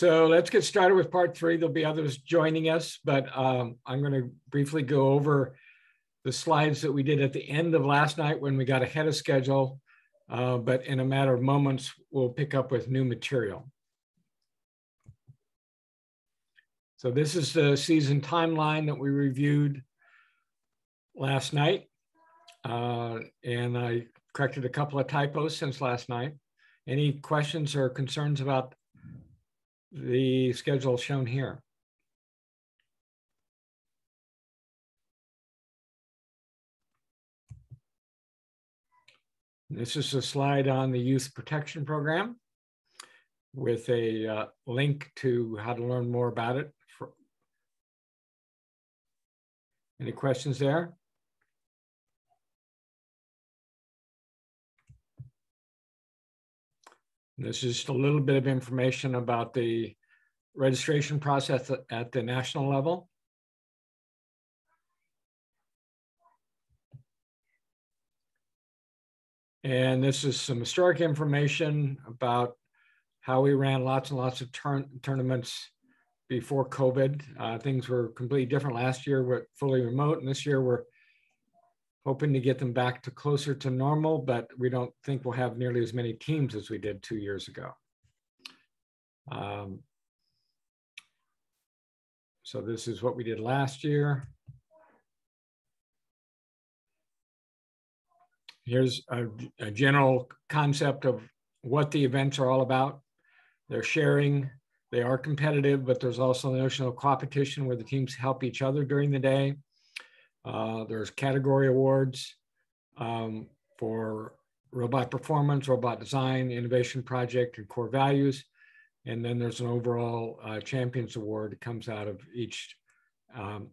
So let's get started with part three. There'll be others joining us, but I'm going to briefly go over the slides that we did at the end of last night when we got ahead of schedule, but in a matter of moments, we'll pick up with new material. So this is the season timeline that we reviewed last night, and I corrected a couple of typos since last night. Any questions or concerns about the schedule shown here? This is a slide on the Youth Protection Program with a link to how to learn more about it. Any questions there? This is just a little bit of information about the registration process at the national level. And this is some historic information about how we ran lots and lots of tournaments before COVID. Things were completely different. Last year we're fully remote, and this year we're hoping to get them back to closer to normal, but we don't think we'll have nearly as many teams as we did 2 years ago. So this is what we did last year. Here's a general concept of what the events are all about. They're sharing. They are competitive, but there's also the notion of competition where the teams help each other during the day. There's category awards for robot performance, robot design, innovation project, and core values. And then there's an overall champions award that comes out of each.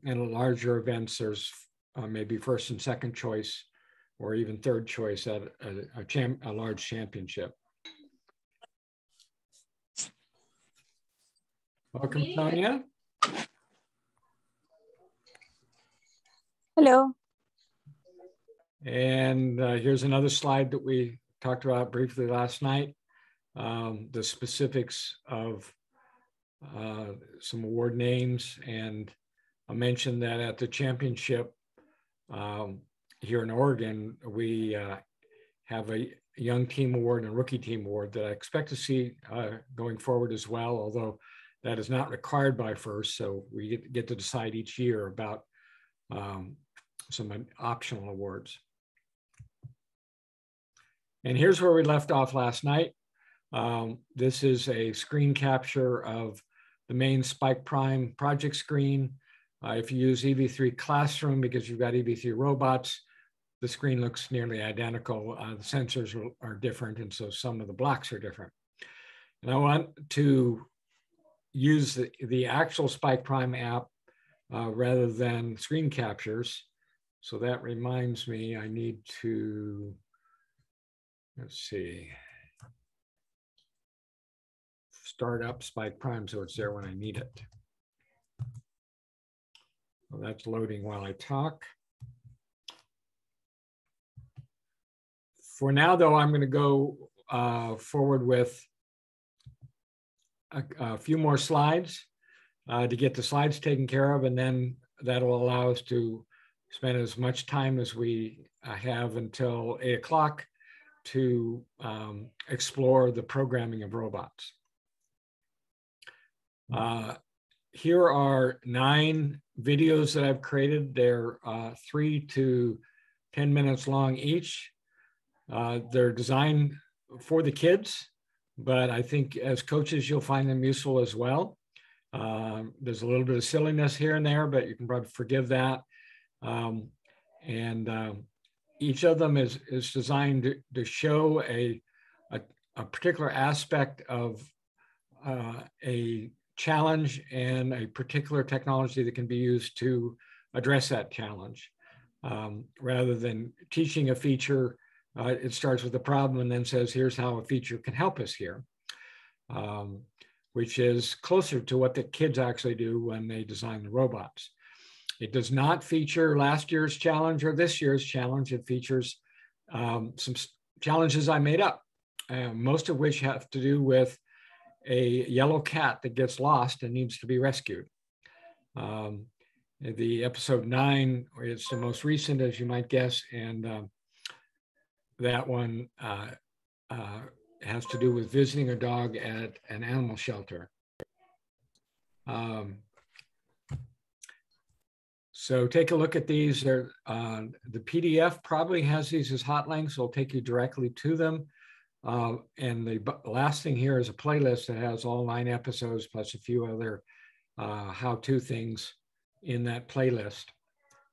In larger events, there's maybe first and second choice, or even third choice at a large championship. Welcome, Sonia. Hello. And here's another slide that we talked about briefly last night. The specifics of some award names. And I mentioned that at the championship here in Oregon, we have a young team award and a rookie team award that I expect to see going forward as well, although that is not required by FIRST. So we get to decide each year about some optional awards. And here's where we left off last night. This is a screen capture of the main Spike Prime project screen. If you use EV3 Classroom because you've got EV3 robots, the screen looks nearly identical. The sensors are different, and so some of the blocks are different. And I want to use the actual Spike Prime app rather than screen captures. So that reminds me, I need to, let's see, start up Spike Prime so it's there when I need it. Well, that's loading while I talk. For now, though, I'm going to go forward with a few more slides to get the slides taken care of, and then that'll allow us to spend as much time as we have until 8 o'clock to explore the programming of robots. Here are 9 videos that I've created. They're 3 to 10 minutes long each. They're designed for the kids, but I think as coaches, you'll find them useful as well. There's a little bit of silliness here and there, but you can probably forgive that. Each of them is designed to show a particular aspect of a challenge and a particular technology that can be used to address that challenge. Rather than teaching a feature, it starts with a problem and then says, here's how a feature can help us here. Which is closer to what the kids actually do when they design the robots. It does not feature last year's challenge or this year's challenge. It features some challenges I made up, most of which have to do with a yellow cat that gets lost and needs to be rescued. The episode 9 is the most recent, as you might guess, and that one has to do with visiting a dog at an animal shelter. So take a look at these. They're, the PDF probably has these as hot links. It'll take you directly to them. And the last thing here is a playlist that has all 9 episodes plus a few other how-to things in that playlist.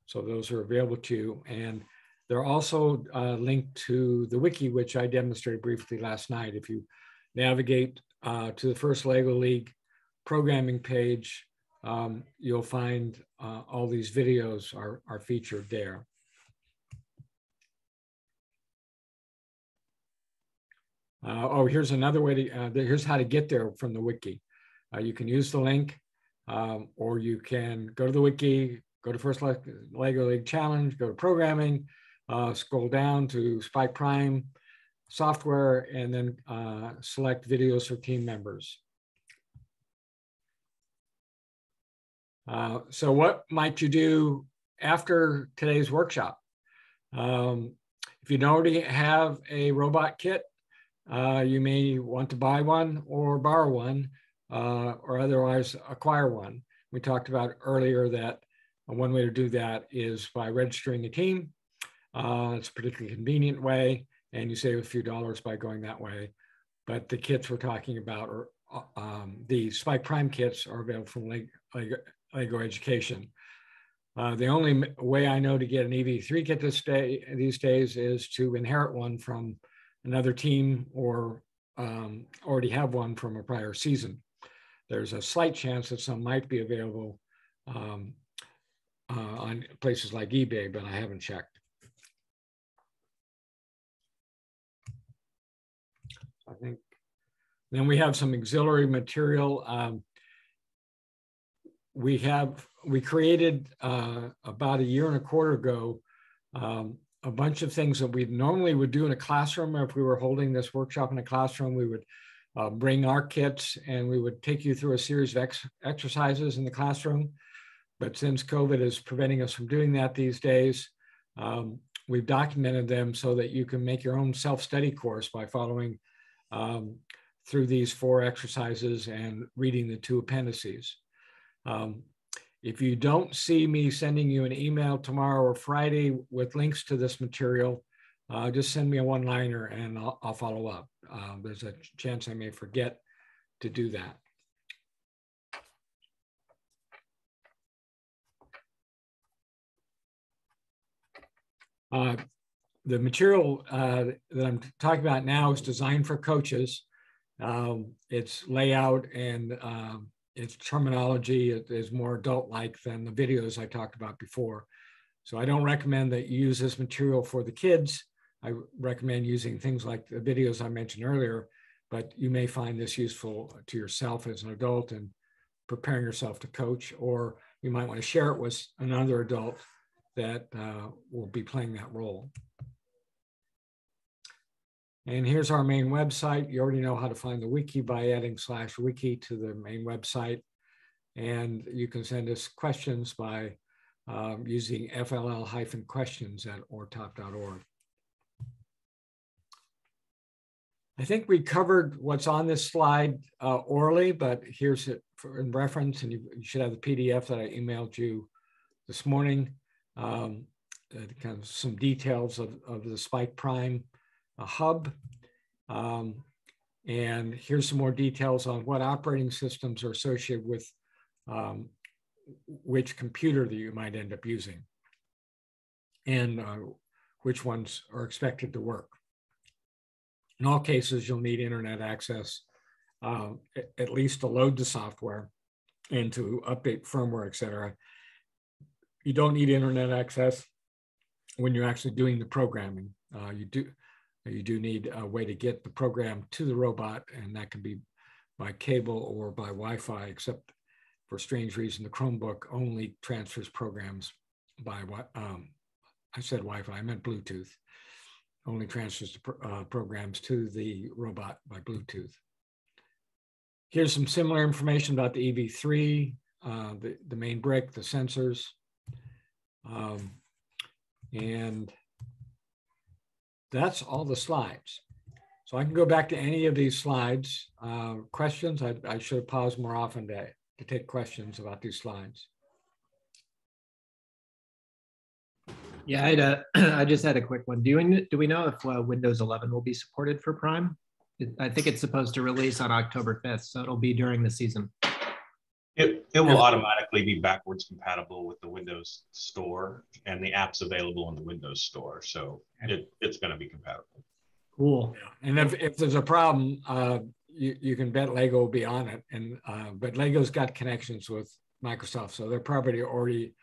So those are available to you. And they're also linked to the wiki, which I demonstrated briefly last night. If you navigate to the First LEGO League programming page, you'll find all these videos are featured there. Oh, here's another way to, here's how to get there from the wiki. You can use the link, or you can go to the wiki, go to First LEGO League Challenge, go to programming, scroll down to Spike Prime software, and then select videos for team members. So what might you do after today's workshop? If you don't already have a robot kit, you may want to buy one or borrow one, or otherwise acquire one. We talked about earlier that one way to do that is by registering a team. It's a particularly convenient way, and you save a few dollars by going that way. But the kits we're talking about are the Spike Prime kits are available from LEGO Education. The only way I know to get an EV3 kit these days is to inherit one from another team, or already have one from a prior season. There's a slight chance that some might be available on places like eBay, but I haven't checked. I think. Then we have some auxiliary material. We created about 1.25 years ago a bunch of things that we normally would do in a classroom. If we were holding this workshop in a classroom, we would bring our kits and we would take you through a series of exercises in the classroom. But since COVID is preventing us from doing that these days, we've documented them so that you can make your own self-study course by following through these 4 exercises and reading the 2 appendices. If you don't see me sending you an email tomorrow or Friday with links to this material, just send me a one-liner and I'll follow up. There's a chance I may forget to do that. The material that I'm talking about now is designed for coaches. Its layout and its terminology is more adult-like than the videos I talked about before. So I don't recommend that you use this material for the kids. I recommend using things like the videos I mentioned earlier, but you may find this useful to yourself as an adult and preparing yourself to coach, or you might want to share it with another adult that will be playing that role. And here's our main website. You already know how to find the wiki by adding /wiki to the main website. And you can send us questions by using fll-questions@ortop.org. I think we covered what's on this slide orally, but here's it in reference, and you should have the PDF that I emailed you this morning. Kind of some details of the Spike Prime hub. And here's some more details on what operating systems are associated with which computer that you might end up using, and which ones are expected to work. In all cases, you'll need internet access, at least to load the software and to update firmware, et cetera. You don't need internet access when you're actually doing the programming. You do need a way to get the program to the robot, and that can be by cable or by Wi-Fi, except for strange reason, the Chromebook only transfers programs by, I said Wi-Fi, I meant Bluetooth, only transfers programs to the robot by Bluetooth. Here's some similar information about the EV3, the main brick, the sensors. And that's all the slides. So I can go back to any of these slides. Questions, I should have paused more often to take questions about these slides. Yeah, I just had a quick one. Do we know if Windows 11 will be supported for Prime? I think it's supposed to release on October 5th, so it'll be during the season. It will automatically be backwards compatible with the Windows Store and the apps available in the Windows Store, so it's going to be compatible. Cool. And if there's a problem, you can bet LEGO will be on it. And but LEGO's got connections with Microsoft, so they're probably already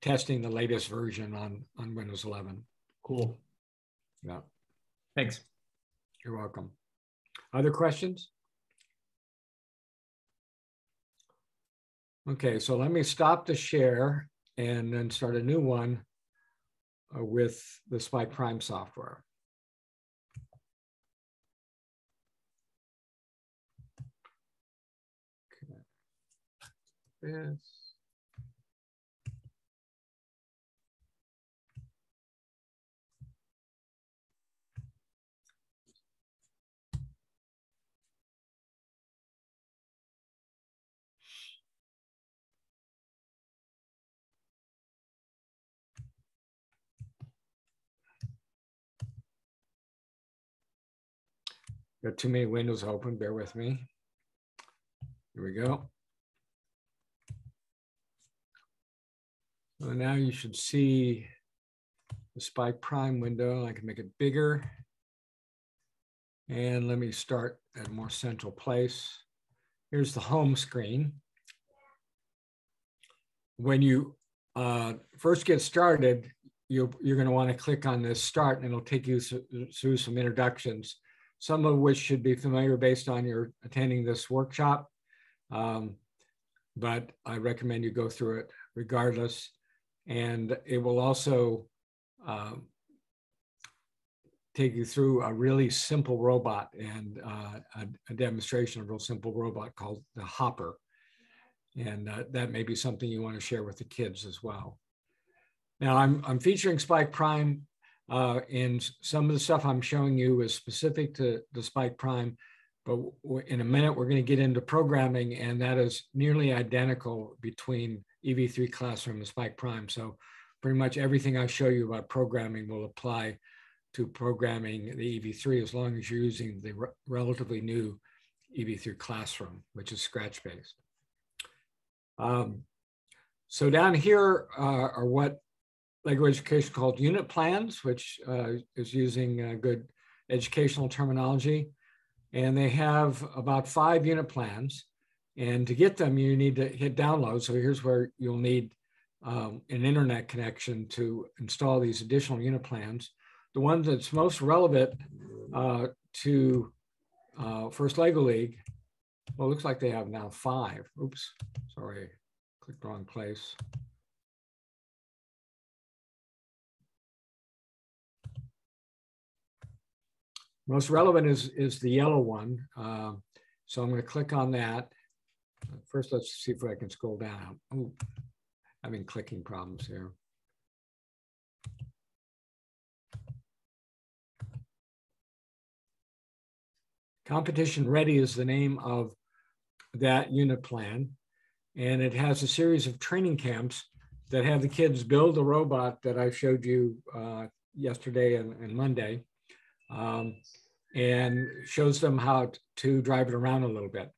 testing the latest version on Windows 11. Cool. Yeah. Thanks. You're welcome. Other questions? Okay, so let me stop the share and then start a new one with the Spike Prime software. Okay. This. Got too many windows open, bear with me. Here we go. So now you should see the Spike Prime window. I can make it bigger. And let me start at a more central place. Here's the home screen. When you first get started, you're going to want to click on this start, and it'll take you through some introductions, some of which should be familiar based on your attending this workshop, but I recommend you go through it regardless. And it will also take you through a really simple robot and a demonstration of a real simple robot called the Hopper. And that may be something you want to share with the kids as well. Now I'm featuring Spike Prime. And some of the stuff I'm showing you is specific to the Spike Prime, but in a minute, we're going to get into programming, and that is nearly identical between EV3 Classroom and Spike Prime. So pretty much everything I show you about programming will apply to programming the EV3, as long as you're using the relatively new EV3 Classroom, which is Scratch-based. So down here are what LEGO Education called unit plans, which is using good educational terminology. And they have about 5 unit plans. And to get them, you need to hit download. So here's where you'll need an internet connection to install these additional unit plans. The one that's most relevant to First LEGO League, well, it looks like they have now 5. Oops, sorry, clicked the wrong place. Most relevant is the yellow one. So I'm going to click on that. First, let's see if I can scroll down. Ooh, having clicking problems here. Competition Ready is the name of that unit plan. And it has a series of training camps that have the kids build the robot that I showed you yesterday and Monday. And shows them how to drive it around a little bit.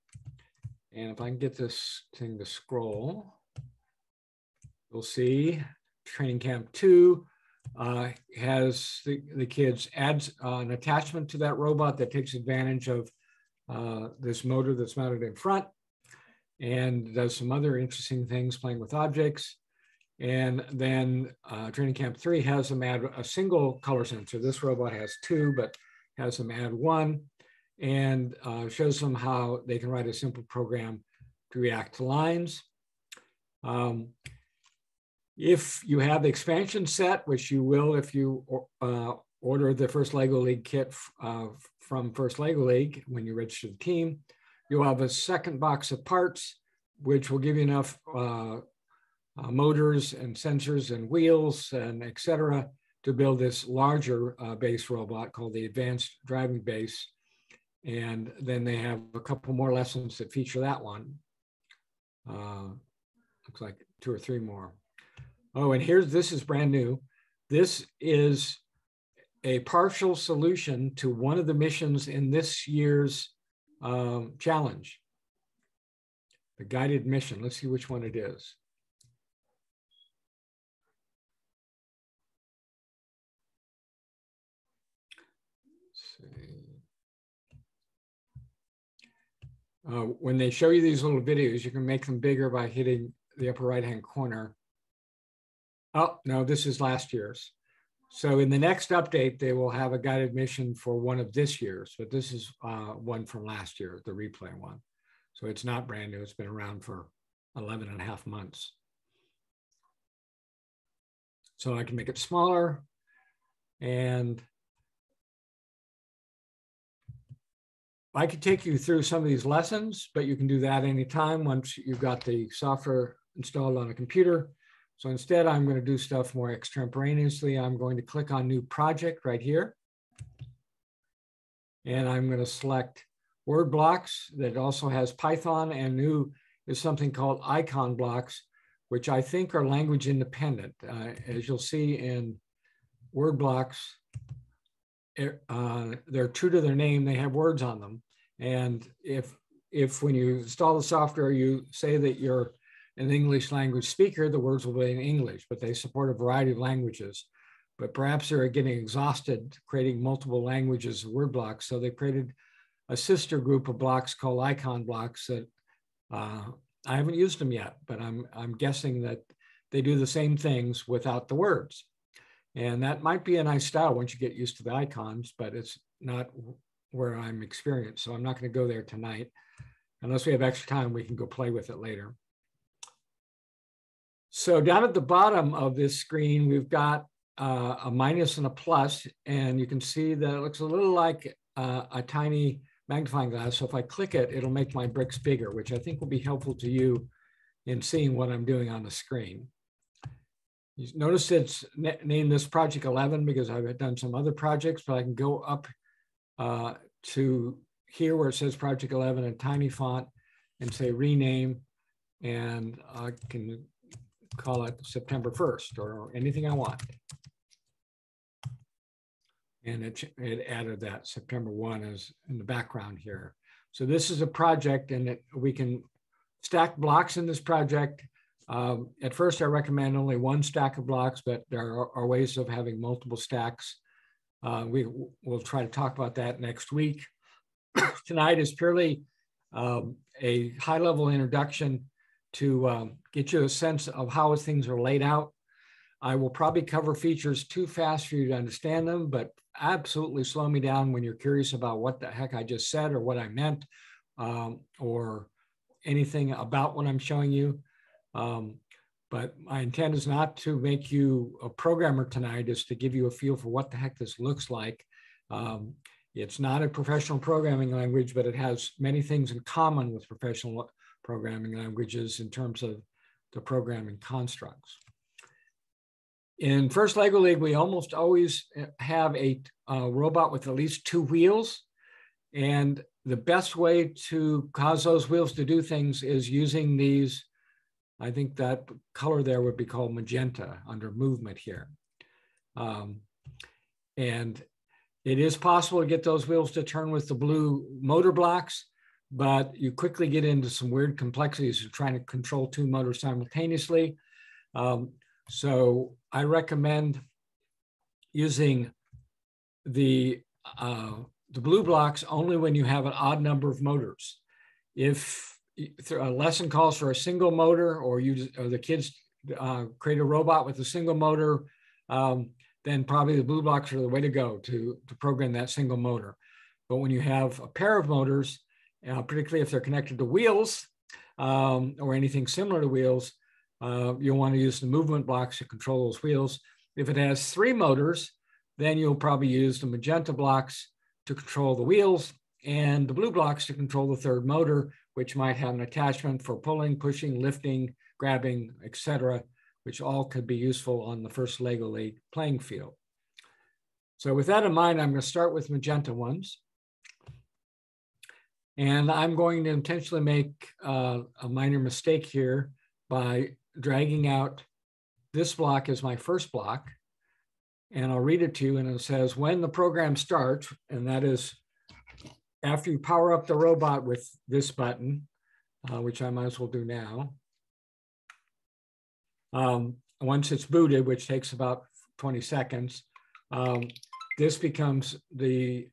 And if I can get this thing to scroll, we'll see Training Camp 2 has the kids add an attachment to that robot that takes advantage of this motor that's mounted in front and does some other interesting things playing with objects. And then Training Camp 3 has them add a single color sensor. This robot has 2, but has them add 1, and shows them how they can write a simple program to react to lines. If you have the expansion set, which you will if you order the First LEGO League kit from First LEGO League when you register the team, You'll have a second box of parts, which will give you enough motors and sensors and wheels and et cetera to build this larger base robot called the Advanced Driving Base. And then they have a couple more lessons that feature that one. Looks like 2 or 3 more. Oh, and here's, this is brand new. This is a partial solution to one of the missions in this year's challenge, the guided mission. Let's see which one it is. When they show you these little videos, you can make them bigger by hitting the upper right-hand corner. Oh, no, this is last year's. So in the next update, they will have a guided mission for one of this year's, but this is one from last year, the replay one. So it's not brand new. It's been around for 11.5 months. So I can make it smaller and I could take you through some of these lessons, but you can do that anytime once you've got the software installed on a computer. So instead, I'm going to do stuff more extemporaneously. I'm going to click on New Project right here. And I'm going to select Word Blocks that also has Python, and new is something called Icon Blocks, which I think are language independent. As you'll see in Word Blocks, they're true to their name, they have words on them. And if when you install the software, you say that you're an English language speaker, the words will be in English, but they support a variety of languages. But perhaps they're getting exhausted creating multiple languages of word blocks. So they created a sister group of blocks called Icon Blocks that I haven't used them yet, but I'm guessing that they do the same things without the words. And that might be a nice style once you get used to the icons, but it's not where I'm experienced. So I'm not going to go there tonight. Unless we have extra time, we can go play with it later. So down at the bottom of this screen, we've got a minus and a plus, and you can see that it looks a little like a tiny magnifying glass. So if I click it, it'll make my bricks bigger, which I think will be helpful to you in seeing what I'm doing on the screen. Notice it's named this project 11 because I've done some other projects, but I can go up to here where it says project 11 in tiny font and say rename, and I can call it September 1st or anything I want. And it added that September 1 is in the background here. So this is a project, and we can stack blocks in this project. At first, I recommend only one stack of blocks, but there are ways of having multiple stacks. We will try to talk about that next week. Tonight is purely a high-level introduction to get you a sense of how things are laid out. I will probably cover features too fast for you to understand them, but absolutely slow me down when you're curious about what the heck I just said or what I meant or anything about what I'm showing you. But my intent is not to make you a programmer tonight, is to give you a feel for what the heck this looks like. It's not a professional programming language, but it has many things in common with professional programming languages in terms of the programming constructs. In First LEGO League, we almost always have a robot with at least 2 wheels. And the best way to cause those wheels to do things is using these. I think that color there would be called magenta under movement here. And it is possible to get those wheels to turn with the blue motor blocks, but you quickly get into some weird complexities of trying to control 2 motors simultaneously. So I recommend using the blue blocks only when you have an odd number of motors. If a lesson calls for a single motor, or the kids create a robot with a single motor, then probably the blue blocks are the way to go to program that single motor. But when you have a pair of motors, particularly if they're connected to wheels or anything similar to wheels, you'll want to use the movement blocks to control those wheels. If it has 3 motors, then you'll probably use the magenta blocks to control the wheels. and the blue blocks to control the third motor, which might have an attachment for pulling, pushing, lifting, grabbing, etc., which all could be useful on the first LEGO League playing field. So with that in mind, I'm going to start with magenta ones. And I'm going to intentionally make a minor mistake here by dragging out this block as my first block. And I'll read it to you, and it says, when the program starts, and that is after you power up the robot with this button, which I might as well do now. Once it's booted, which takes about 20 seconds, this becomes the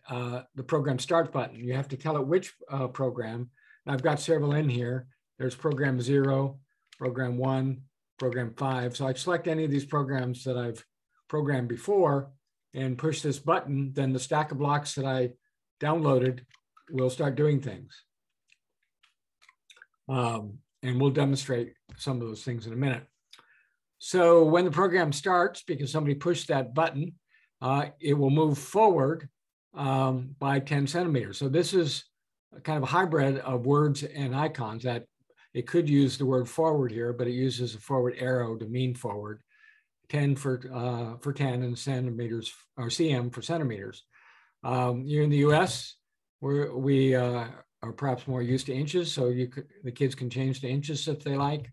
program start button. You have to tell it which program. And I've got several in here. There's program 0, program 1, program 5. So I select any of these programs that I've programmed before and push this button, then the stack of blocks that I downloaded will start doing things. And we'll demonstrate some of those things in a minute. So when the program starts, because somebody pushed that button, it will move forward by 10 centimeters. So this is a kind of a hybrid of words and icons that it could use the word forward here, but it uses a forward arrow to mean forward, 10 for 10 and centimeters, or cm for centimeters. You're in the US, where we are perhaps more used to inches, so you could, the kids can change to inches if they like.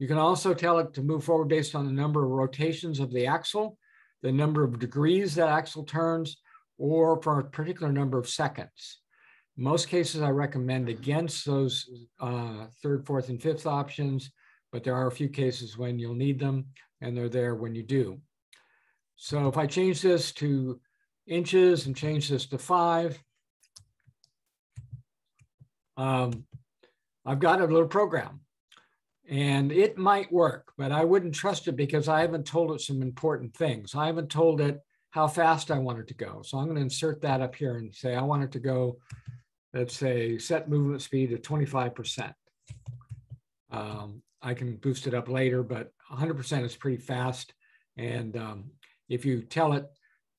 You can also tell it to move forward based on the number of rotations of the axle, the number of degrees that axle turns, or for a particular number of seconds. In most cases, I recommend against those third, fourth, and fifth options, but there are a few cases when you'll need them, and they're there when you do. So if I change this to inches and change this to 5, I've got a little program. And it might work, but I wouldn't trust it because I haven't told it some important things. I haven't told it how fast I want it to go. So I'm going to insert that up here and say I want it to go, let's say, set movement speed to 25%. I can boost it up later, but 100% is pretty fast. And if you tell it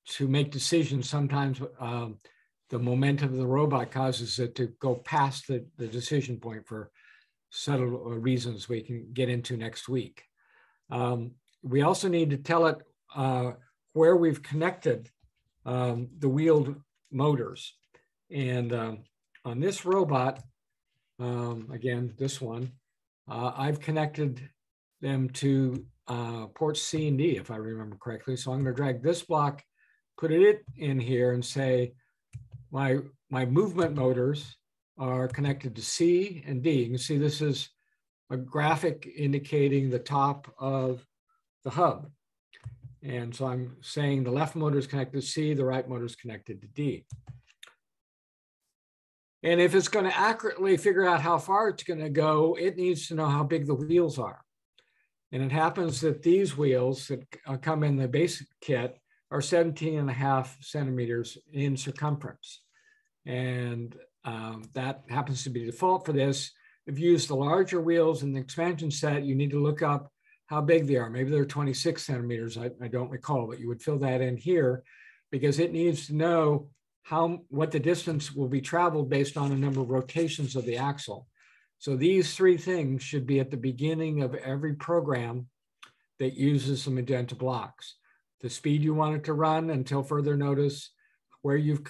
to make decisions, sometimes the momentum of the robot causes it to go past the decision point for subtle reasons we can get into next week. We also need to tell it where we've connected the wheeled motors. And on this robot, again, this one, I've connected them to ports C and D, if I remember correctly. So I'm going to drag this block, put it in here and say, my movement motors are connected to C and D. You can see this is a graphic indicating the top of the hub. And so I'm saying the left motor is connected to C, the right motor is connected to D. And if it's going to accurately figure out how far it's going to go, it needs to know how big the wheels are. And it happens that these wheels that come in the basic kit are 17.5 centimeters in circumference. And that happens to be default for this. If you use the larger wheels in the expansion set, you need to look up how big they are. Maybe they're 26 centimeters, I don't recall, but you would fill that in here because it needs to know what the distance will be traveled based on a number of rotations of the axle. So these three things should be at the beginning of every program that uses the magenta blocks. The speed you want it to run until further notice, where you've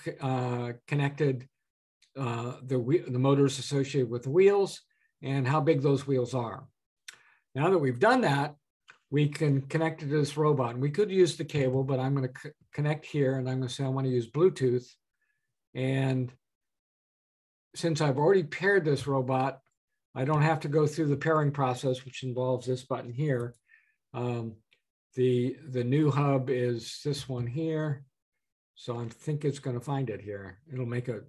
connected the motors associated with the wheels and how big those wheels are. Now that we've done that, we can connect it to this robot. And we could use the cable, but I'm going to connect here and I'm going to say I want to use Bluetooth. And since I've already paired this robot, I don't have to go through the pairing process, which involves this button here. The new hub is this one here. So I think it's going to find it here. It'll make a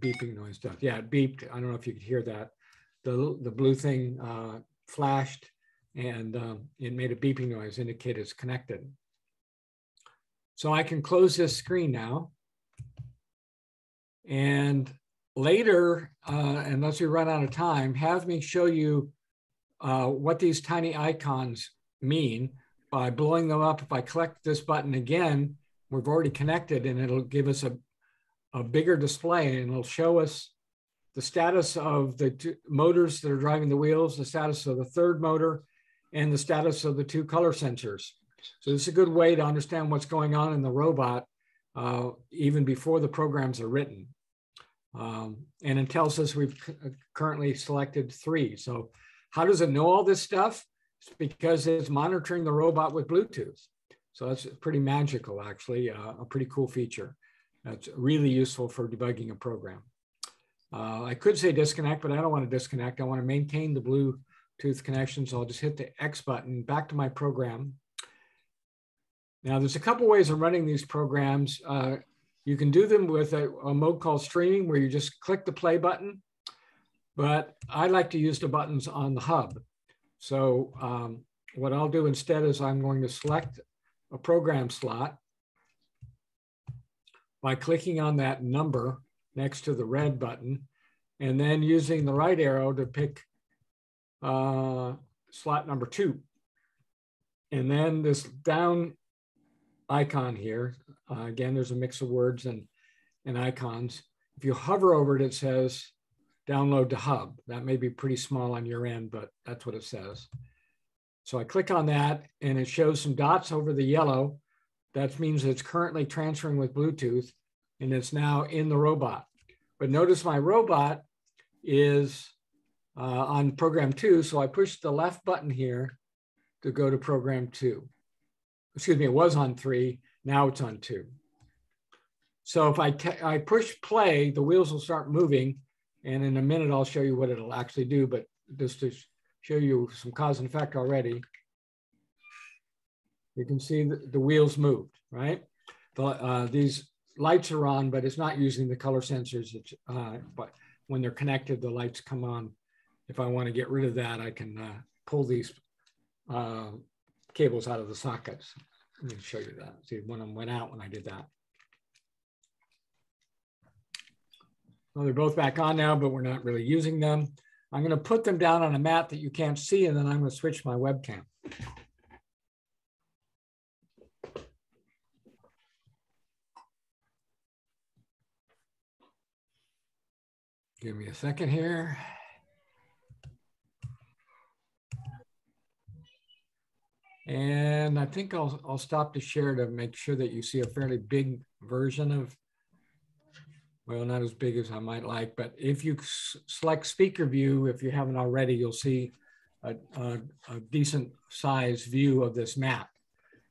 beeping noise. Yeah, it beeped. I don't know if you could hear that. The blue thing flashed and it made a beeping noise, indicate it's connected. So I can close this screen now. And later, unless we run out of time, have me show you what these tiny icons mean by blowing them up. If I click this button again, we've already connected and it'll give us a a bigger display, and it'll show us the status of the two motors that are driving the wheels, the status of the third motor, and the status of the two color sensors. So this is a good way to understand what's going on in the robot even before the programs are written. And it tells us we've currently selected 3. So how does it know all this stuff? It's because it's monitoring the robot with Bluetooth. So that's pretty magical, actually, a pretty cool feature. That's really useful for debugging a program. I could say disconnect, but I don't want to disconnect. I want to maintain the Bluetooth connection. So I'll just hit the X button, back to my program. Now, there's a couple ways of running these programs. You can do them with a mode called streaming, where you just click the play button. But I like to use the buttons on the hub. So what I'll do instead is I'm going to select a program slot by clicking on that number next to the red button, and then using the right arrow to pick slot number 2. And then this down icon here, again, there's a mix of words and icons. If you hover over it, it says download to hub. That may be pretty small on your end, but that's what it says. So I click on that, and it shows some dots over the yellow. That means it's currently transferring with Bluetooth, and it's now in the robot. But notice my robot is on program 2, so I pushed the left button here to go to program 2. Excuse me, it was on 3, now it's on 2. So if I push play, the wheels will start moving, and in a minute I'll show you what it'll actually do, but just to show you some cause and effect already. You can see the wheels moved, right? These lights are on, but it's not using the color sensors. It's, but when they're connected, the lights come on. If I want to get rid of that, I can pull these cables out of the sockets. Let me show you that. See, one of them went out when I did that. Well, they're both back on now, but we're not really using them. I'm going to put them down on a mat that you can't see, and then I'm going to switch my webcam. Give me a second here. And I think I'll stop to share to make sure that you see a fairly big version of, well, not as big as I might like, but if you select speaker view, if you haven't already, you'll see a decent size view of this map.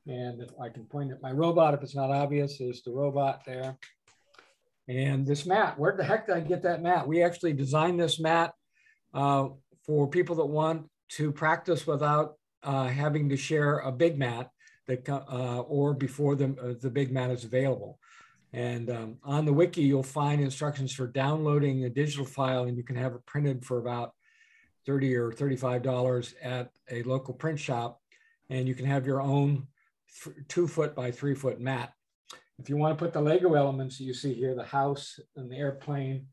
And if I can point at my robot, if it's not obvious, is the robot there. And this mat, where the heck did I get that mat? We actually designed this mat for people that want to practice without having to share a big mat that, or before the big mat is available. And on the wiki, you'll find instructions for downloading a digital file, and you can have it printed for about $30 or $35 at a local print shop. And you can have your own 2-foot by 3-foot mat. If you want to put the Lego elements you see here, the house and the airplane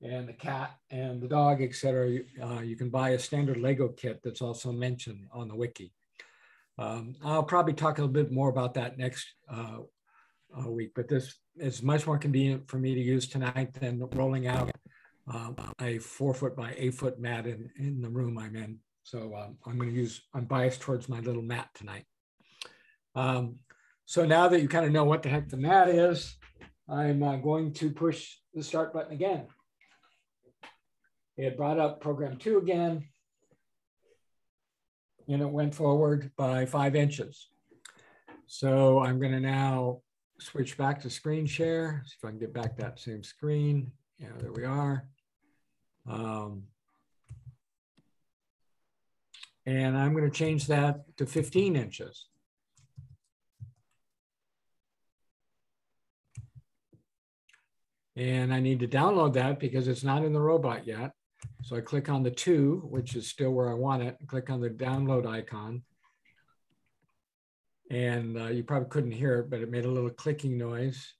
and the cat and the dog, et cetera, you can buy a standard Lego kit that's also mentioned on the wiki. I'll probably talk a little bit more about that next week, but this is much more convenient for me to use tonight than rolling out a 4-foot by 8-foot mat in the room I'm in. So I'm biased towards my little mat tonight. So now that you kind of know what the heck the mat is, I'm going to push the start button again. It brought up program 2 again, and it went forward by 5 inches. So I'm going to now switch back to screen share. See if I can get back that same screen. Yeah, there we are. And I'm going to change that to 15 inches. And I need to download that because it's not in the robot yet. So I click on the 2, which is still where I want it, click on the download icon. And you probably couldn't hear it, but it made a little clicking noise.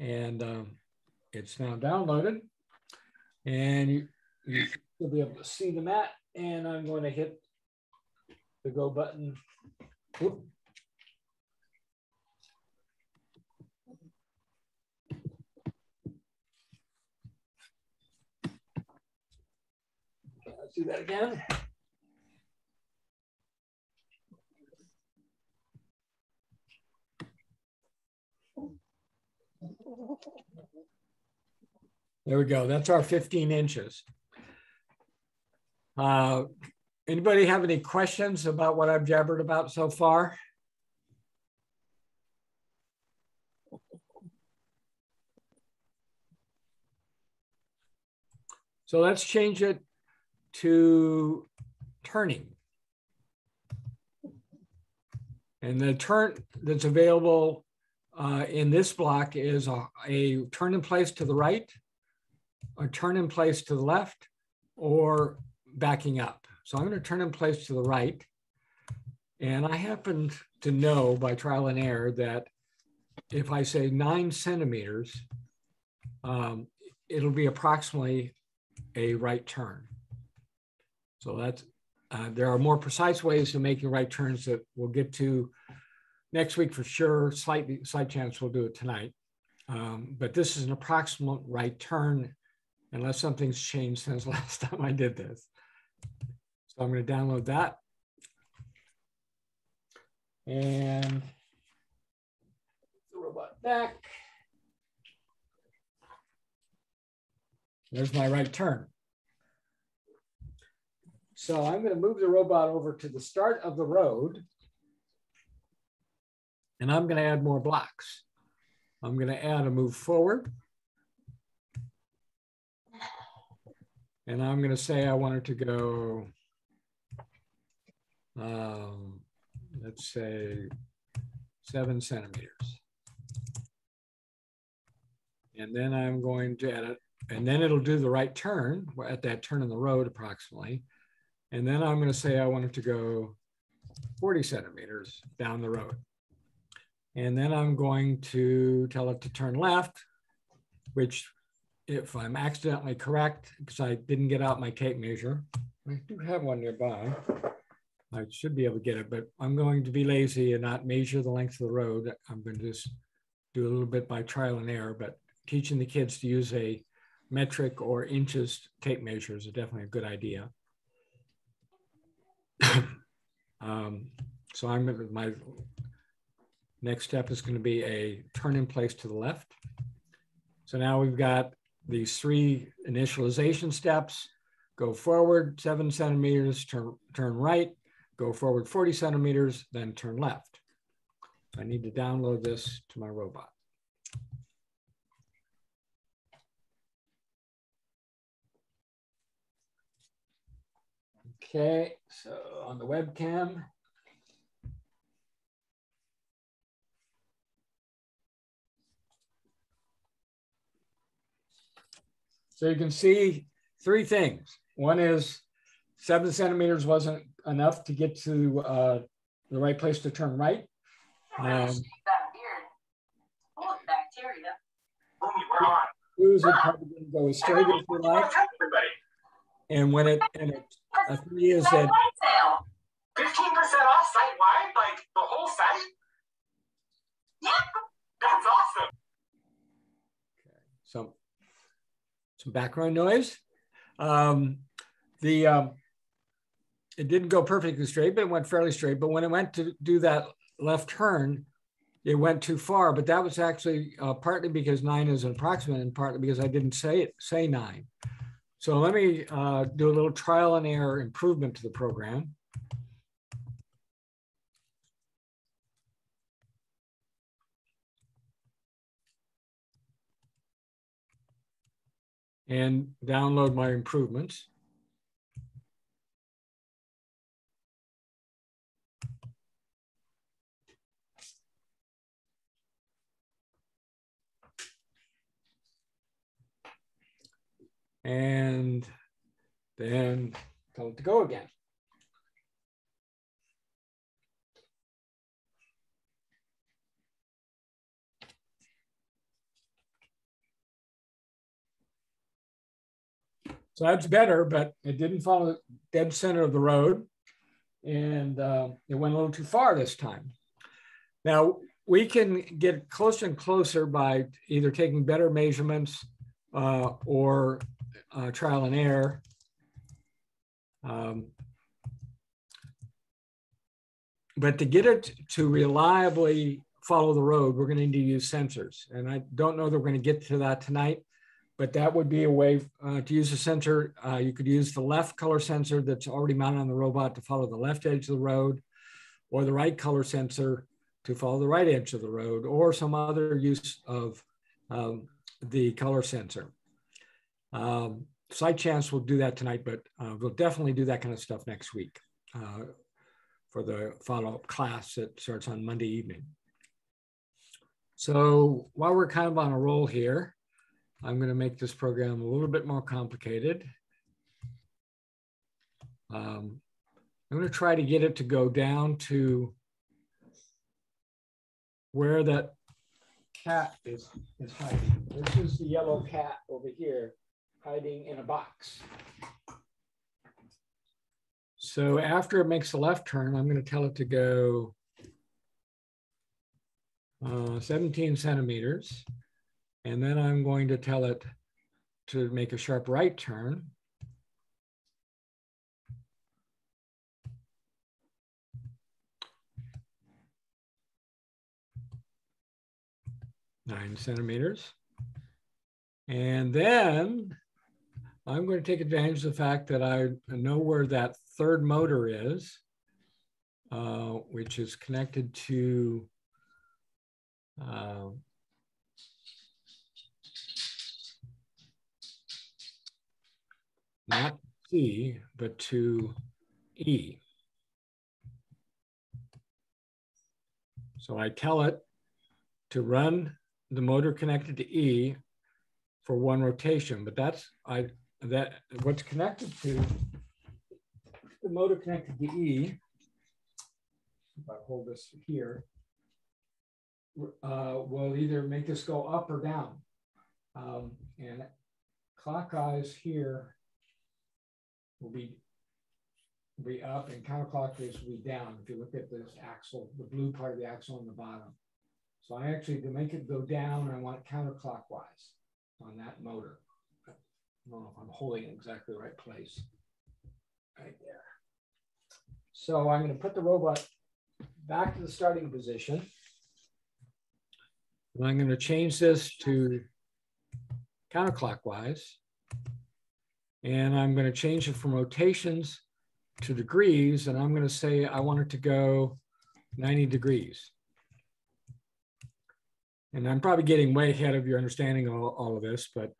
And it's now downloaded. And you will be able to see the mat. And I'm going to hit the go button. Whoop. Let's do that again. There we go. That's our 15 inches. Anybody have any questions about what I've jabbered about so far? So let's change it to turning. And the turn that's available in this block is a turn in place to the right, a turn in place to the left, or backing up. So I'm going to turn in place to the right. And I happen to know by trial and error that if I say 9 centimeters, it'll be approximately a right turn. So that's, there are more precise ways of making right turns that we'll get to next week for sure. Slight chance we'll do it tonight. But this is an approximate right turn unless something's changed since last time I did this. So I'm going to download that. And the robot back. There's my right turn. So I'm going to move the robot over to the start of the road. And I'm going to add more blocks. I'm going to add a move forward. And I'm going to say I want it to go, let's say 7 centimeters. And then I'm going to add it. And then it'll do the right turn at that turn in the road approximately. And then I'm going to say I want it to go 40 centimeters down the road. And then I'm going to tell it to turn left, which if I'm accidentally correct, because I didn't get out my tape measure, I do have one nearby. I should be able to get it, but I'm going to be lazy and not measure the length of the road. I'm going to just do a little bit by trial and error, but teaching the kids to use a metric or inches tape measures are definitely a good idea. So my next step is going to be a turn in place to the left. So now we've got these three initialization steps: go forward 7 centimeters, turn right, go forward 40 centimeters, then turn left. I need to download this to my robot. Okay, so on the webcam. So you can see three things. One is 7 centimeters wasn't enough to get to the right place to turn right. Two is it probably didn't go as straight as you like. And when it three is that 15% off site wide, like the whole site. Yeah, that's awesome. Okay, so some background noise. It didn't go perfectly straight, but it went fairly straight. But when it went to do that left turn, it went too far. But that was actually partly because 9 is an approximate, and partly because I didn't say 9. So let me do a little trial and error improvement to the program. And download my improvements. And then tell it to go again. So that's better, but it didn't follow the dead center of the road. And it went a little too far this time. Now, we can get closer and closer by either taking better measurements or trial and error. But to get it to reliably follow the road, we're going to need to use sensors. And I don't know that we're going to get to that tonight, but that would be a way to use a sensor. You could use the left color sensor that's already mounted on the robot to follow the left edge of the road, or the right color sensor to follow the right edge of the road, or some other use of the color sensor. Slight chance we'll do that tonight, but we'll definitely do that kind of stuff next week for the follow-up class that starts on Monday evening. So while we're kind of on a roll here, I'm going to make this program a little bit more complicated. I'm going to try to get it to go down to where that cat is hiding. This is the yellow cat over here hiding in a box. So after it makes a left turn, I'm going to tell it to go 17 centimeters. And then I'm going to tell it to make a sharp right turn. Nine centimeters. And then I'm going to take advantage of the fact that I know where that third motor is, which is connected to not C, but to E. So I tell it to run the motor connected to E for one rotation, but that what's connected to the motor connected to E, if I hold this here, will either make this go up or down. And clockwise here will be up, and counterclockwise will be down. If you look at this axle, the blue part of the axle on the bottom. So I actually, to make it go down, I want counterclockwise on that motor. I don't know if I'm holding it in exactly the right place. Right there. So I'm going to put the robot back to the starting position. And I'm going to change this to counterclockwise. And I'm going to change it from rotations to degrees. And I'm going to say I want it to go 90 degrees. And I'm probably getting way ahead of your understanding of all of this, but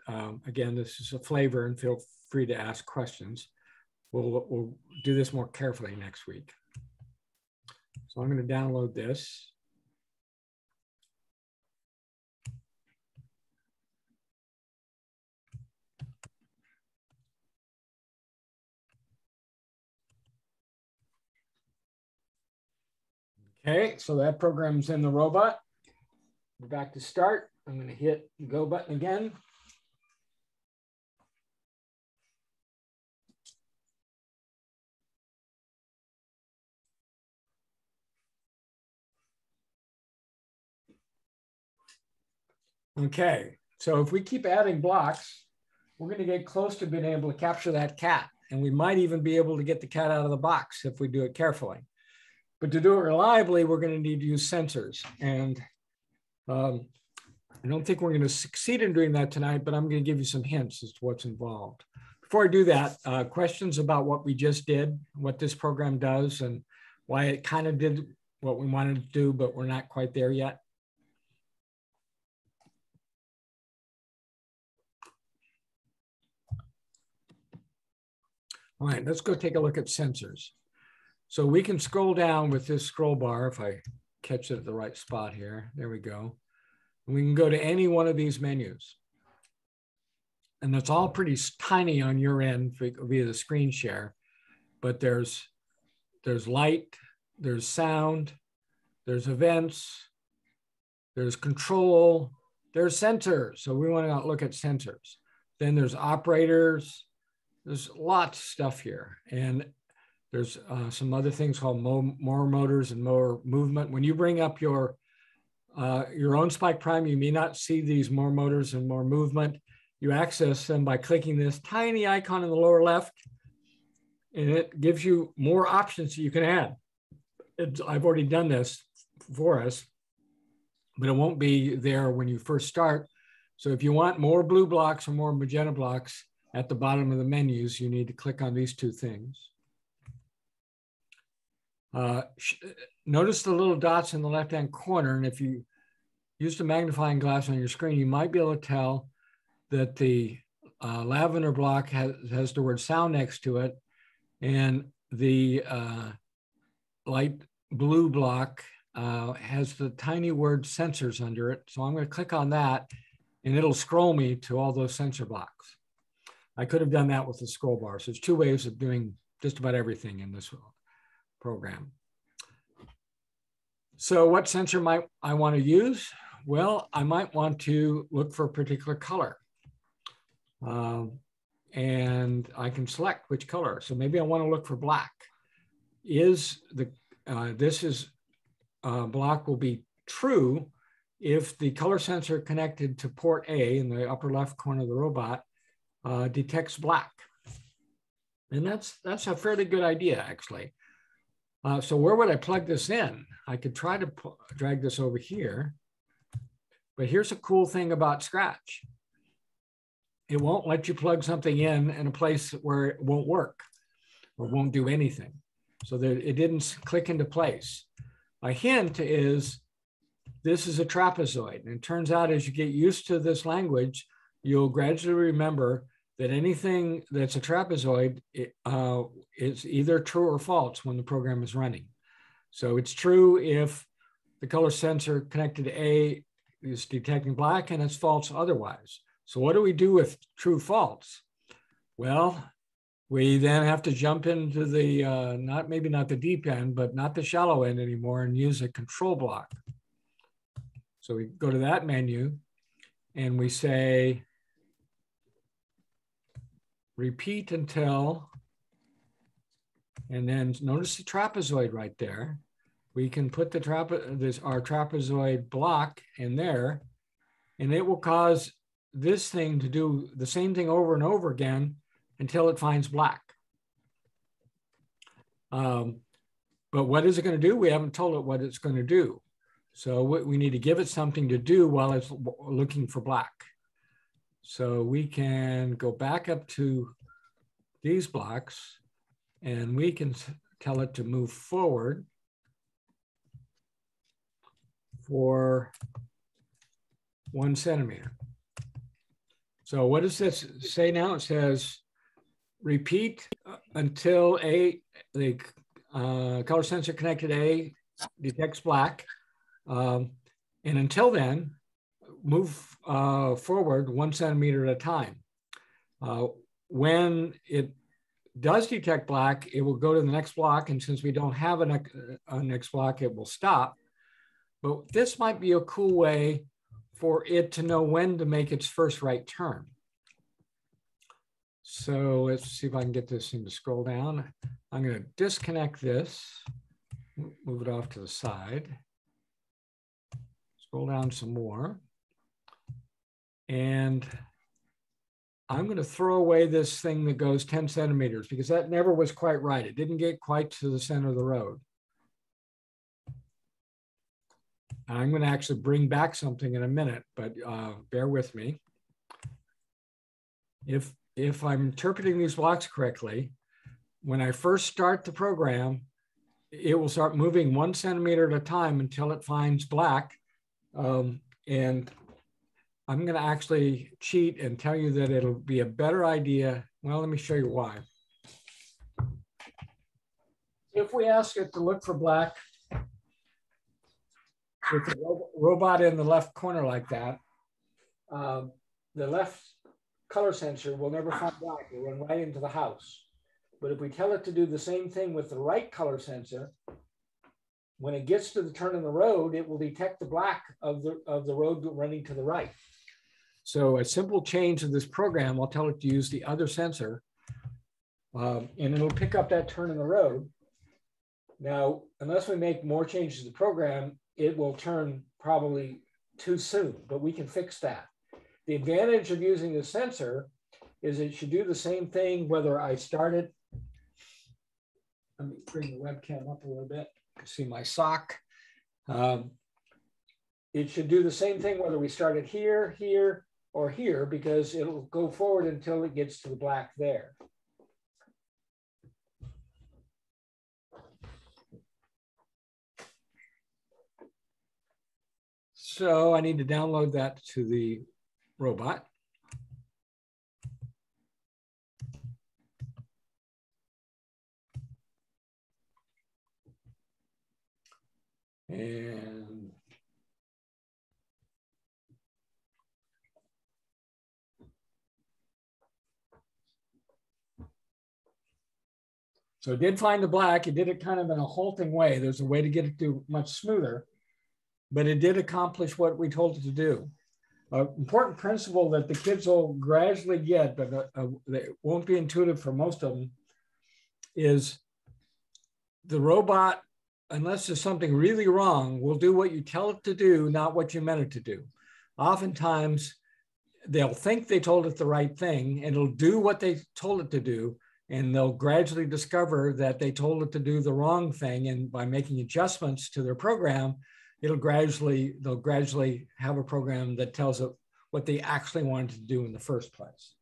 again, this is a flavor, and feel free to ask questions. We'll do this more carefully next week. So I'm going to download this. Okay, so that program's in the robot. We're back to start. I'm going to hit the go button again. Okay, so if we keep adding blocks, we're going to get close to being able to capture that cat. And we might even be able to get the cat out of the box if we do it carefully. But to do it reliably, we're going to need to use sensors. And I don't think we're going to succeed in doing that tonight, but I'm going to give you some hints as to what's involved. Before I do that, questions about what we just did, what this program does, and why it kind of did what we wanted to do, but we're not quite there yet? All right, let's go take a look at sensors. So we can scroll down with this scroll bar if I catch it at the right spot here. There we go. And we can go to any one of these menus. And that's all pretty tiny on your end via the screen share, but there's light, there's sound, there's events, there's control, there's sensors. So we want to look at sensors. Then there's operators. There's lots of stuff here. And there's some other things called more motors and more movement. When you bring up your own Spike Prime, you may not see these more motors and more movement. You access them by clicking this tiny icon in the lower left and it gives you more options that you can add. I've already done this for us, but it won't be there when you first start. So if you want more blue blocks or more magenta blocks at the bottom of the menus, you need to click on these two things. Notice the little dots in the left-hand corner, and if you use the magnifying glass on your screen, you might be able to tell that the lavender block has the word sound next to it, and the light blue block has the tiny word sensors under it. So I'm going to click on that, and it'll scroll me to all those sensor blocks. I could have done that with the scroll bar. So there's two ways of doing just about everything in this program. So what sensor might I want to use? Well, I might want to look for a particular color. And I can select which color. So maybe I want to look for black. This block will be true if the color sensor connected to port A in the upper left corner of the robot detects black. And that's a fairly good idea, actually. So where would I plug this in? I could try to drag this over here, but here's a cool thing about Scratch. It won't let you plug something in a place where it won't work or won't do anything. So that it didn't click into place. A hint is this is a trapezoid. And it turns out as you get used to this language, you'll gradually remember that anything that's a trapezoid is either true or false when the program is running. So it's true if the color sensor connected to A is detecting black, and it's false otherwise. So what do we do with true false? Well, we then have to jump into the, maybe not the deep end, but not the shallow end anymore, and use a control block. So we go to that menu and we say, repeat until, and then notice the trapezoid right there. We can put the our trapezoid block in there, and it will cause this thing to do the same thing over and over again until it finds black. But what is it going to do? We haven't told it what it's going to do. So we need to give it something to do while it's looking for black. So we can go back up to these blocks, and we can tell it to move forward for 1 centimeter. So what does this say now? It says, repeat until the color sensor connected A detects black. And until then, move forward 1 centimeter at a time. When it does detect black, it will go to the next block. And since we don't have a next block, it will stop. But this might be a cool way for it to know when to make its first right turn. So let's see if I can get this thing to scroll down. I'm going to disconnect this, move it off to the side, scroll down some more. And I'm going to throw away this thing that goes 10 centimeters because that never was quite right. It didn't get quite to the center of the road. I'm going to actually bring back something in a minute, but bear with me. If I'm interpreting these blocks correctly, when I first start the program, it will start moving 1 centimeter at a time until it finds black. And I'm going to actually cheat and tell you that it'll be a better idea. Well, let me show you why. If we ask it to look for black with the robot in the left corner like that, the left color sensor will never find black. It'll run right into the house. But if we tell it to do the same thing with the right color sensor, when it gets to the turn of the road, it will detect the black of the road running to the right. So a simple change of this program, I'll tell it to use the other sensor, and it'll pick up that turn in the road. Now, unless we make more changes to the program, it will turn probably too soon, but we can fix that. The advantage of using the sensor is it should do the same thing whether I start it Let me bring the webcam up a little bit. You can see my sock. It should do the same thing whether we start it here, here, or here, because it'll go forward until it gets to the black there. So I need to download that to the robot. And so it did find the black. It did it kind of in a halting way. There's a way to get it to much smoother, but it did accomplish what we told it to do. An important principle that the kids will gradually get, but it won't be intuitive for most of them, is the robot, unless there's something really wrong, will do what you tell it to do, not what you meant it to do. Oftentimes, they'll think they told it the right thing, and it'll do what they told it to do, and they'll gradually discover that they told it to do the wrong thing, and by making adjustments to their program, they'll gradually have a program that tells it what they actually wanted to do in the first place.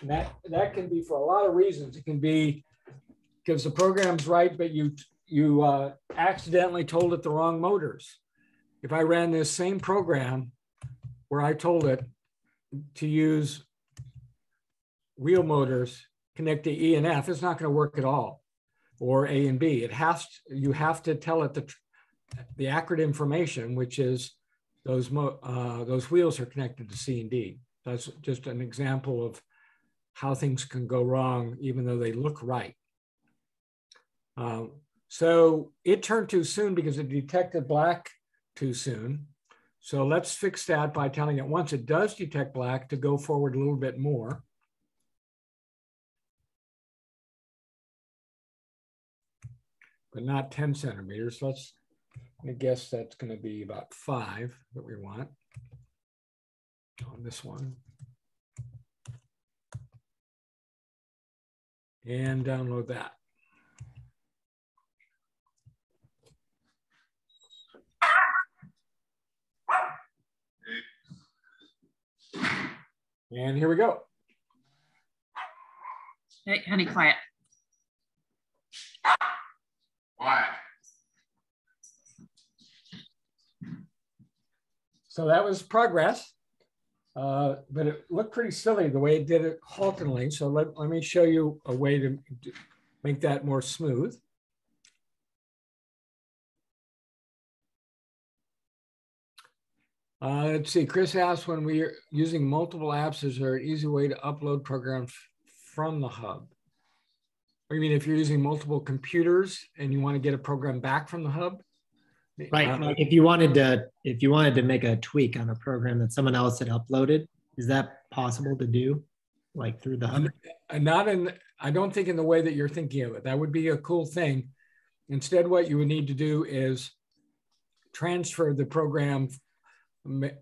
And that can be for a lot of reasons. It can be because the program's right, but you accidentally told it the wrong motors. If I ran this same program where I told it to use wheel motors, connect to E and F, it's not going to work at all, or A and B. You have to tell it the accurate information, which is those wheels are connected to C and D. That's just an example of how things can go wrong, even though they look right. So it turned too soon because it detected black too soon. So let's fix that by telling it once it does detect black to go forward a little bit more. But not 10 centimeters. Let's, I guess that's going to be about 5 that we want on this one. And download that. And here we go. Hey, honey, quiet. Quiet. So that was progress, but it looked pretty silly the way it did it haltingly. So let me show you a way to make that more smooth. Let's see, Chris asks, when we are using multiple apps, is there an easy way to upload programs from the hub? I mean, if you're using multiple computers and you want to get a program back from the hub? Right, like if you wanted to make a tweak on a program that someone else had uploaded, is that possible to do, like through the hub? I don't think in the way that you're thinking of it. That would be a cool thing. Instead, what you would need to do is transfer the program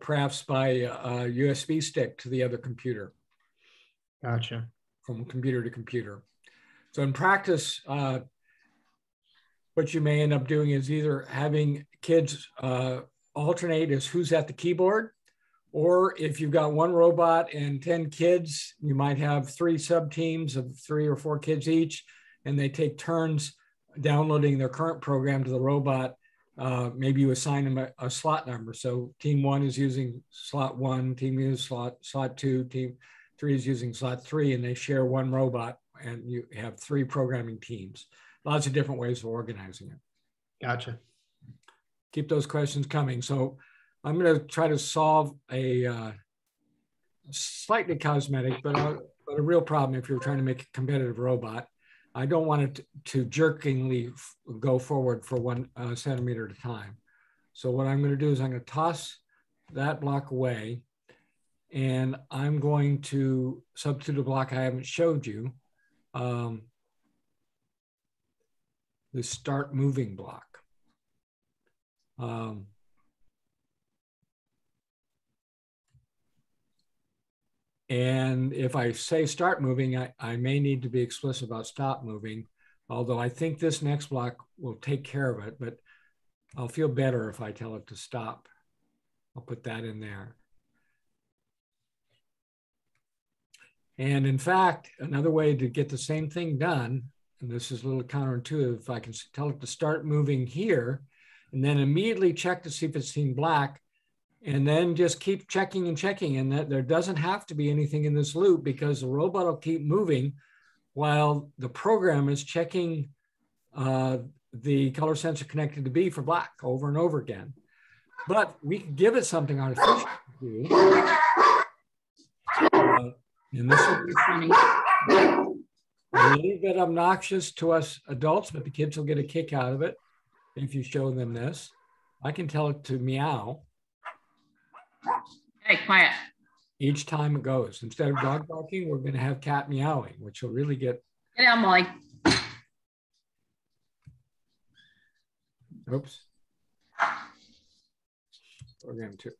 perhaps by a USB stick to the other computer. Gotcha. From computer to computer. So in practice, what you may end up doing is either having kids alternate as who's at the keyboard, or if you've got one robot and 10 kids, you might have 3 sub teams of 3 or 4 kids each, and they take turns downloading their current program to the robot. Maybe you assign them a slot number. So team 1 is using slot 1, team 2 is slot 2, team 3 is using slot 3, and they share one robot, and you have 3 programming teams. Lots of different ways of organizing it. Gotcha. Keep those questions coming. So I'm going to try to solve a slightly cosmetic, but a real problem if you're trying to make a competitive robot. I don't want it to jerkingly go forward for 1 centimeter at a time. So what I'm going to do is I'm going to toss that block away, and I'm going to substitute a block I haven't showed you, the start moving block. And if I say start moving, I may need to be explicit about stop moving. although I think this next block will take care of it, but I'll feel better if I tell it to stop. I'll put that in there. And in fact, another way to get the same thing done, and this is a little counterintuitive, I can tell it to start moving here and then immediately check to see if it's seen black, and then just keep checking and checking, and that there doesn't have to be anything in this loop because the robot will keep moving while the program is checking the color sensor connected to B for black over and over again. But we can give it something artificial to do. And this will be a little bit obnoxious to us adults, but the kids will get a kick out of it if you show them this. I can tell it to meow. Hey, quiet. Each time it goes. Instead of dog barking, we're going to have cat meowing, which will really get... Get out, Molly. Oops. Program two.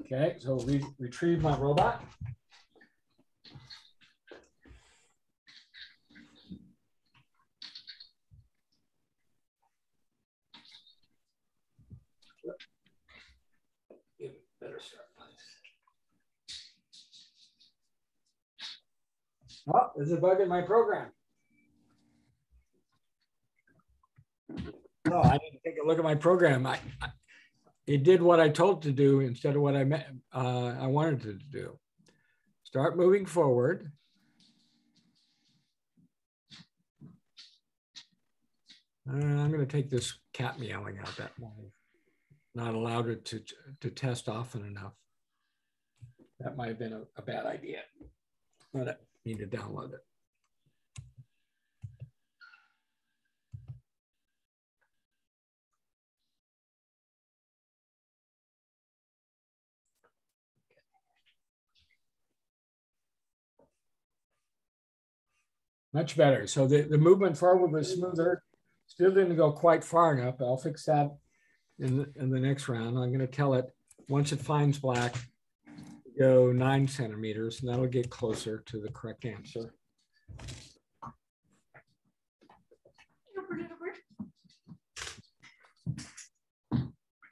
Okay, so we retrieve my robot. Better start. Oh, there's a bug in my program. Oh, I need to take a look at my program. It did what I told it to do instead of what I wanted it to do. Start moving forward. I'm going to take this cat meowing out that morning. Not allowed it to test often enough. That might have been a bad idea, but I need to download it. Much better. So the movement forward was smoother. Still didn't go quite far enough, but I'll fix that in the next round. I'm going to tell it, once it finds black, go 9 centimeters, and that'll get closer to the correct answer.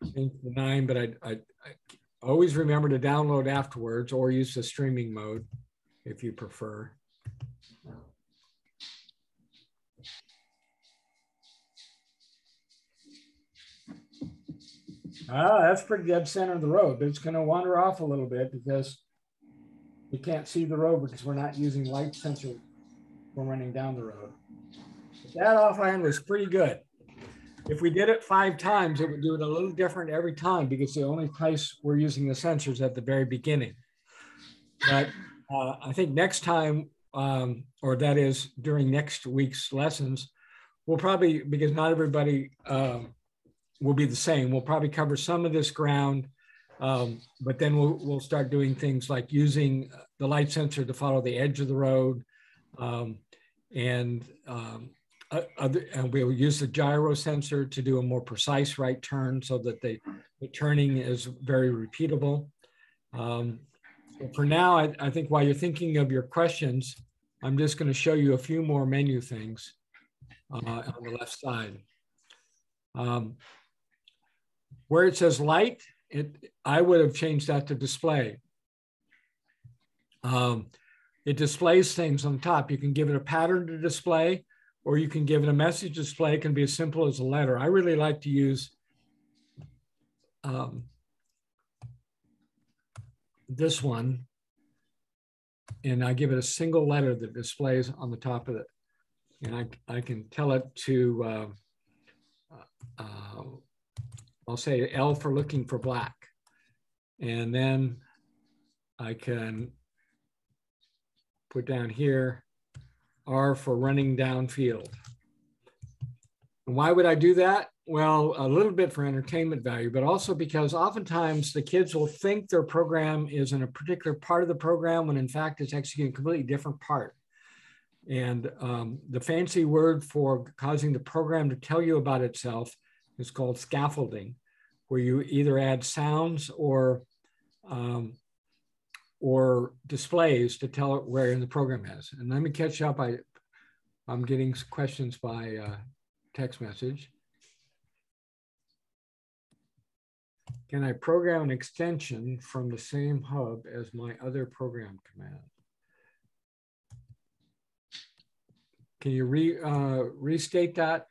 The 9, but I always remember to download afterwards or use the streaming mode if you prefer. Ah, that's pretty dead center of the road, but it's going to wander off a little bit because we can't see the road because we're not using light sensor when running down the road. But that offhand was pretty good. If we did it 5 times, it would do it a little different every time because the only place we're using the sensors at the very beginning. But I think next time, or that is during next week's lessons, we'll probably, because not everybody will be the same. We'll probably cover some of this ground, but then we'll start doing things like using the light sensor to follow the edge of the road, and we'll use the gyro sensor to do a more precise right turn so that the turning is very repeatable. For now, I think while you're thinking of your questions, I'm just going to show you a few more menu things on the left side. Where it says light, I would have changed that to display. It displays things on top. You can give it a pattern to display, or you can give it a message display. It can be as simple as a letter. I really like to use this one, and I give it a single letter that displays on the top of it. And I can tell it to, I'll say L for looking for black. And then I can put down here, R for running downfield. And why would I do that? Well, a little bit for entertainment value, but also because oftentimes the kids will think their program is in a particular part of the program when in fact it's executing a completely different part. And the fancy word for causing the program to tell you about itself is called scaffolding, where you either add sounds or or displays to tell it where in the program is. And let me catch up. I'm getting questions by text message. Can I program an extension from the same hub as my other program command? Can you restate that?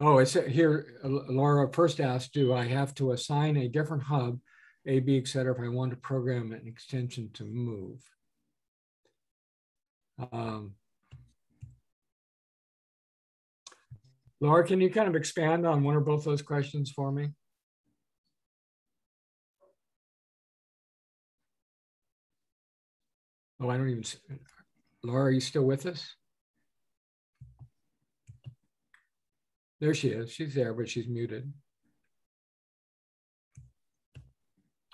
Oh, it's here. Laura first asked, do I have to assign a different hub, A, B, et cetera, if I want to program an extension to move? Laura, can you kind of expand on one or both those questions for me? Oh, I don't even see. Laura, are you still with us? There she is. She's there, but she's muted.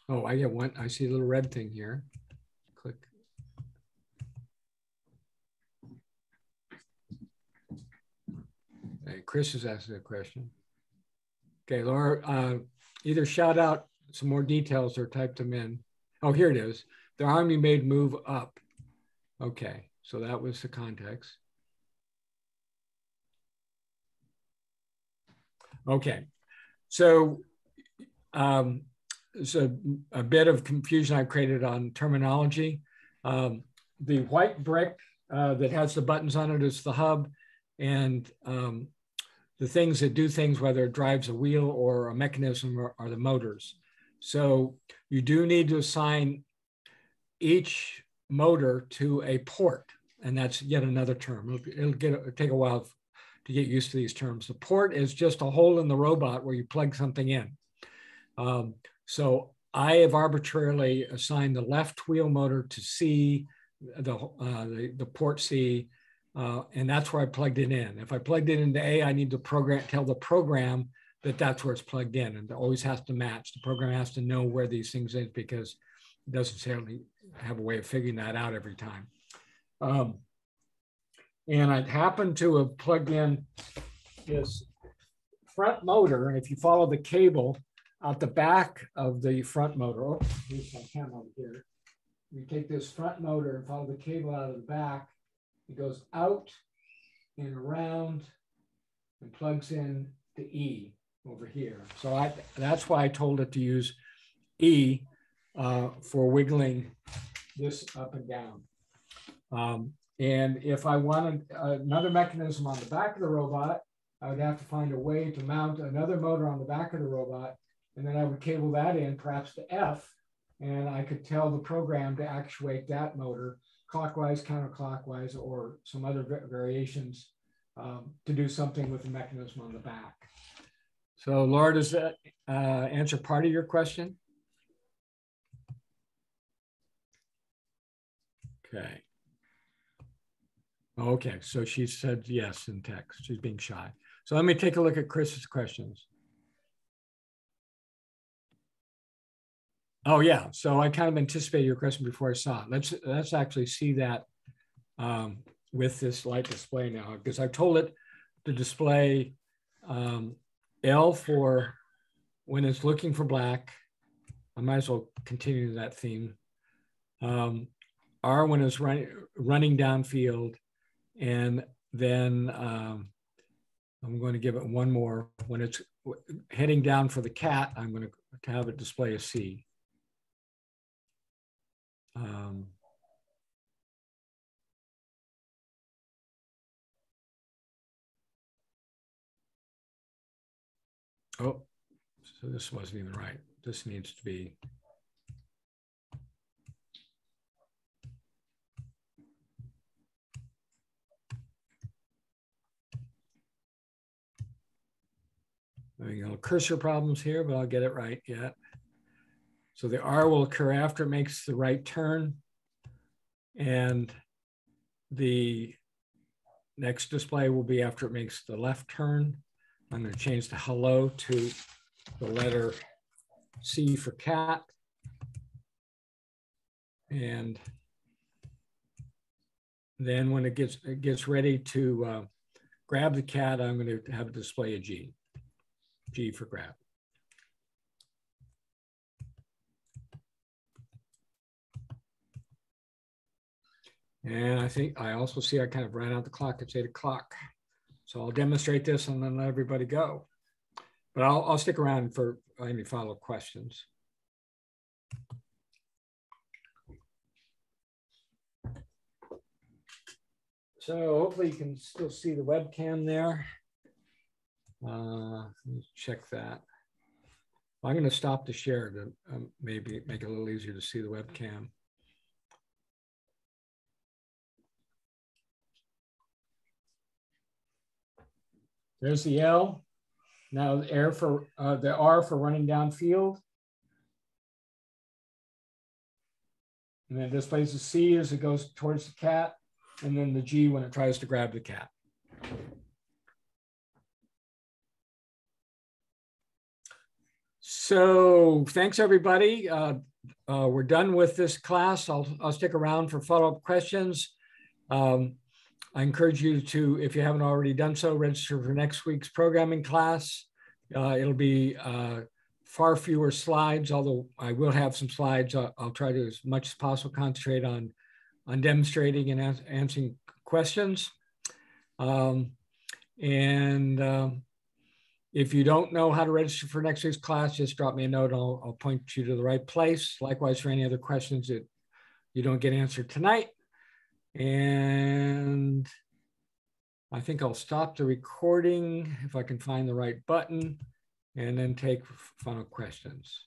Oh, I get one. I see a little red thing here. Click. Hey, Chris is asking a question. Okay, Laura, either shout out some more details or type them in. Oh, here it is. The Army made move up. Okay, so that was the context. Okay, so there's a bit of confusion I've created on terminology. The white brick that has the buttons on it is the hub, and the things that do things, whether it drives a wheel or a mechanism, are the motors. So you do need to assign each motor to a port, and that's yet another term. It'll take a while to get used to these terms. The port is just a hole in the robot where you plug something in. So I have arbitrarily assigned the left wheel motor to C, the port C, and that's where I plugged it in. If I plugged it into A, I need to tell the program that that's where it's plugged in, and it always has to match. The program has to know where these things is because it doesn't necessarily have a way of figuring that out every time. And I happen to have plugged in this front motor, and if you follow the cable out the back of the front motor, oh, here's my camera over here. You take this front motor and follow the cable out of the back. It goes out and around and plugs in to E over here. So that's why I told it to use E for wiggling this up and down. And if I wanted another mechanism on the back of the robot, I would have to find a way to mount another motor on the back of the robot. And then I would cable that in, perhaps to F, and I could tell the program to actuate that motor clockwise, counterclockwise, or some other variations to do something with the mechanism on the back. So Laura, does that answer part of your question? Okay. Okay, so she said yes in text. She's being shy. So let me take a look at Chris's questions. Oh yeah, so I kind of anticipated your question before I saw it. Let's actually see that with this light display now, because I've told it to display L for when it's looking for black. I might as well continue that theme. R when it's running downfield. And then I'm going to give it one more. When it's heading down for the cat, I'm going to have it display a C. Oh, so this wasn't even right. This needs to be. Having a little cursor problems here, but I'll get it right yet. So the R will occur after it makes the right turn. And the next display will be after it makes the left turn. I'm going to change the hello to the letter C for cat. And then when it gets ready to grab the cat, I'm going to have it display a G. G for grab. And I think I also see I kind of ran out the clock. It's 8 o'clock. So I'll demonstrate this and then let everybody go. But I'll stick around for any follow-up questions. So hopefully you can still see the webcam there. Let me check that. I'm going to stop the share to maybe make it a little easier to see the webcam. There's the L. Now the R for running downfield. And then this plays the C as it goes towards the cat, and then the G when it tries to grab the cat. So thanks everybody. We're done with this class. I'll stick around for follow-up questions. I encourage you to, if you haven't already done so, register for next week's programming class. It'll be far fewer slides, although I will have some slides. I'll try to, as much as possible, concentrate on demonstrating and answering questions. If you don't know how to register for next week's class, just drop me a note. I'll point you to the right place. Likewise, for any other questions that you don't get answered tonight. And I think I'll stop the recording if I can find the right button and then take final questions.